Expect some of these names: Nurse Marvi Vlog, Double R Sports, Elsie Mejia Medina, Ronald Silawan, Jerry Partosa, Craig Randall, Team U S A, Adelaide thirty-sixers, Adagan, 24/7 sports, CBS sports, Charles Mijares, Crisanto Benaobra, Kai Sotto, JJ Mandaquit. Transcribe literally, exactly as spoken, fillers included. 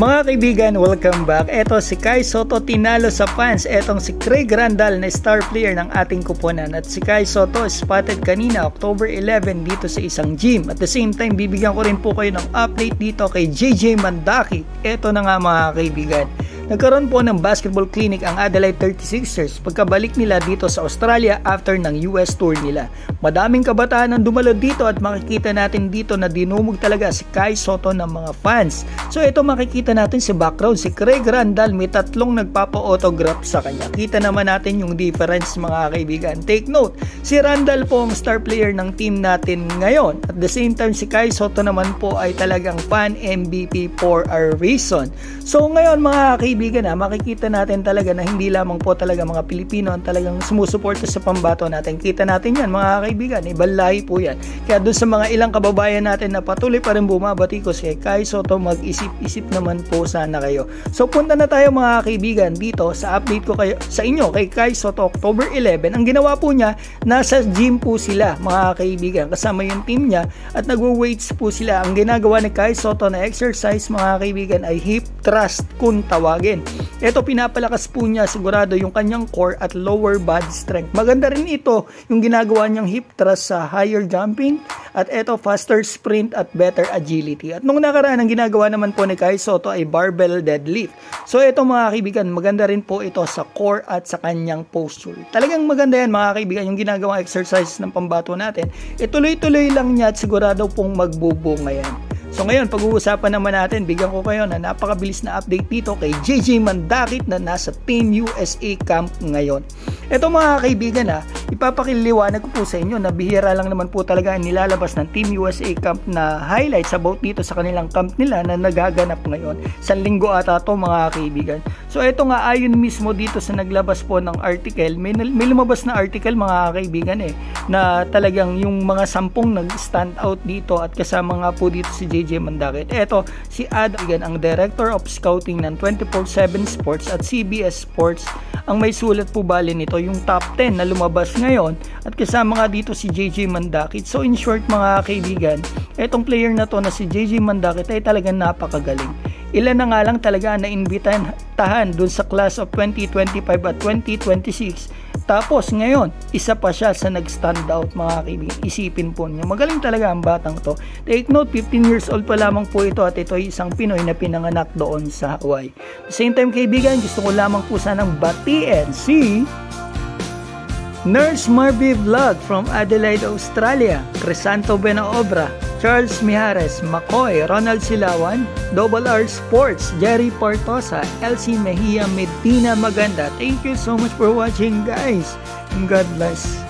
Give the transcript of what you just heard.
Mga kaibigan, welcome back. Eto si Kai Sotto tinalo sa fans. Etong si Craig Randall na star player ng ating kuponan at si Kai Sotto spotted kanina October eleven dito sa isang gym. At the same time, bibigyan ko rin po kayo ng update dito kay J J Mandaquit. Eto na nga mga kaibigan. Nagkaroon po ng basketball clinic ang Adelaide thirty-sixers pagkabalik nila dito sa Australia after ng U S tour nila. Madaming kabataan ang dumalo dito at makikita natin dito na dinumog talaga si Kai Sotto ng mga fans. So ito makikita natin sa background si Craig Randall, may tatlong nagpapa-autograph sa kanya. Kita naman natin yung difference mga kaibigan. Take note, si Randall po ang star player ng team natin ngayon. At the same time si Kai Sotto naman po ay talagang fan M V P for a reason. So ngayon mga kaibigan, na makikita natin talaga na hindi lamang po talaga mga Pilipino ang talagang sumusuporta sa pambato natin. Kita natin yan mga kaibigan, ibang lahi po yan. Kaya doon sa mga ilang kababayan natin na patuloy pa rin bumabatikos kay Kai Sotto, mag-isip-isip naman po sana kayo. So punta na tayo mga kaibigan dito sa update ko kayo, sa inyo kay Kai Sotto October eleven. Ang ginawa po niya, nasa gym po sila mga kaibigan kasama yung team niya at nagwo-weights po sila. Ang ginagawa ni Kai Sotto na exercise mga kaibigan ay hip thrust kung tawagin. Ito pinapalakas po niya sigurado yung kanyang core at lower body strength. Maganda rin ito yung ginagawa niyang hip thrust sa higher jumping at ito faster sprint at better agility. At nung nakaraan ang ginagawa naman po ni Kai Sotto ay barbell deadlift. So ito mga kaibigan, maganda rin po ito sa core at sa kanyang posture. Talagang maganda yan mga kaibigan yung ginagawang exercises ng pambato natin. Ituloy-tuloy lang niya at sigurado pong magbubunga yan. So ngayon, pag-uusapan naman natin, bigyan ko kayo na napakabilis na update dito kay J J Mandaquit na nasa Team U S A camp ngayon. Ito mga kaibigan ha, ipapakiliwanag ko po sa inyo na bihira lang naman po talaga nilalabas ng Team U S A camp na highlights about dito sa kanilang camp nila na nagaganap ngayon. Sa linggo ata to mga kaibigan. So ito nga ayon mismo dito sa naglabas po ng article, may, may lumabas na article mga kaibigan eh, na talagang yung mga sampung nag-stand out dito at kasama nga po dito si J J J J Mandaquit. Eto, si Adagan, ang Director of Scouting ng twenty-four seven Sports at C B S Sports, ang may sulat po bali nito yung top ten na lumabas ngayon at kasama nga dito si J J Mandaquit. So in short mga kaibigan, etong player na to na si J J Mandaquit ay talagang napakagaling. Ilan na nga lang talaga na imbitahan dun sa class of twenty twenty-five at twenty twenty-six. Tapos ngayon, isa pa siya sa nag-stand out mga kaibigan. Isipin po niyo, magaling talaga ang batang to. Take note, fifteen years old pa lamang po ito at ito ay isang Pinoy na pinanganak doon sa Hawaii. At the same time kaibigan, gusto ko lamang po sanang batiin si Nurse Marvi Vlog from Adelaide, Australia, Crisanto Benaobra, Charles Mijares, McCoy, Ronald Silawan, Double R Sports, Jerry Partosa, Elsie Mejia Medina Maganda. Thank you so much for watching guys. God bless.